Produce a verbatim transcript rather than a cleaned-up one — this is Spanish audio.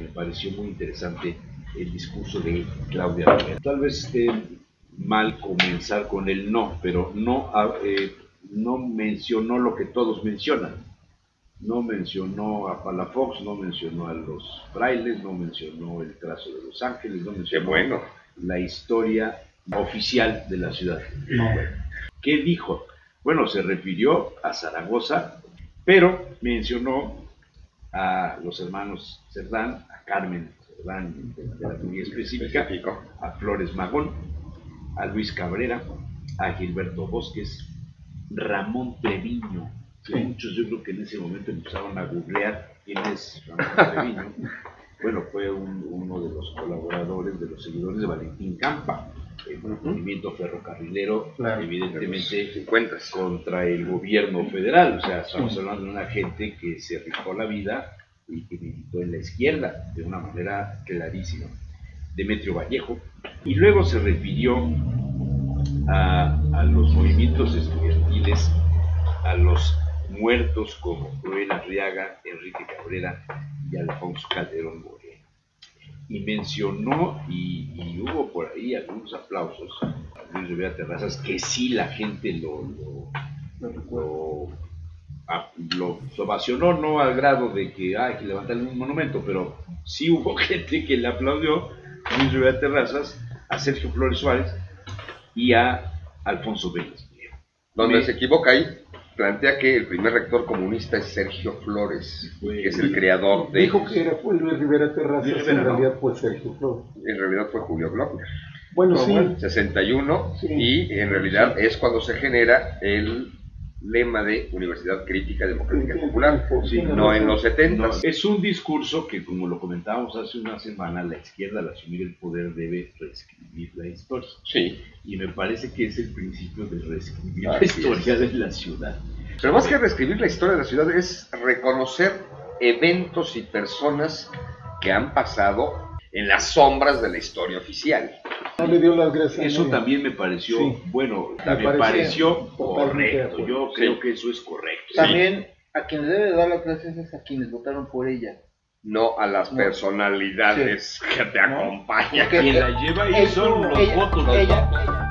Me pareció muy interesante el discurso de Claudia Rivera. Tal vez esté mal comenzar con el no, pero no, eh, no mencionó lo que todos mencionan. No mencionó a Palafox, no mencionó a los frailes, no mencionó el trazo de Los Ángeles, no mencionó bueno. la historia oficial de la ciudad. No. ¿Qué dijo? Bueno, se refirió a Zaragoza, pero mencionó a los hermanos Cerdán, a Carmen Cerdán de la Turia específica, a Flores Magón, a Luis Cabrera, a Gilberto Bosquez, Ramón Peviño. Sí. Muchos yo creo que en ese momento empezaron a googlear quién es Ramón Peviño. Bueno, fue un, uno de los colaboradores, de los seguidores de Valentín Campa, el movimiento uh -huh. ferrocarrilero, claro, evidentemente contra el gobierno federal. O sea, estamos hablando de una gente que se rifó la vida y que militó en la izquierda de una manera clarísima. Demetrio Vallejo. Y luego se refirió a, a los movimientos estudiantiles, a los muertos como Rubén Arriaga, Enrique Cabrera y Alfonso Calderón Moreno. Y mencionó, y, y hubo por ahí algunos aplausos a Luis Rivera Terrazas, que sí la gente lo, lo, lo, lo, lo ovacionó, no al grado de que ah, hay que levantarle un monumento, pero sí hubo gente que le aplaudió a Luis Rivera Terrazas, a Sergio Flores Suárez y a Alfonso Vélez. Donde Me, se equivoca ahí, plantea que el primer rector comunista es Sergio Flores, que es el creador de... Dijo que era fue Luis Rivera Terrazas, Luis Rivera, en realidad no. fue Sergio Flores. En realidad fue Julio Glockner. Bueno, no, sí. Bueno, sesenta y uno, sí. Y en realidad sí. es cuando se genera el lema de Universidad Crítica Democrática sí, Popular, sí, sí, no en los setenta. No, es un discurso que, como lo comentábamos hace una semana, la izquierda al asumir el poder debe reescribir la historia. Sí. Y me parece que es el principio de reescribir ah, la historia es. de la ciudad. Pero más que reescribir la historia de la ciudad es reconocer eventos y personas que han pasado en las sombras de la historia oficial. No le dio las gracias. Eso también me pareció, sí. bueno, me, me pareció correcto. Yo creo sí. que eso es correcto. También a quienes debe dar las gracias es a quienes votaron por ella. No a las no. personalidades sí. que te no. acompañan. Quien la lleva ahí son los votos.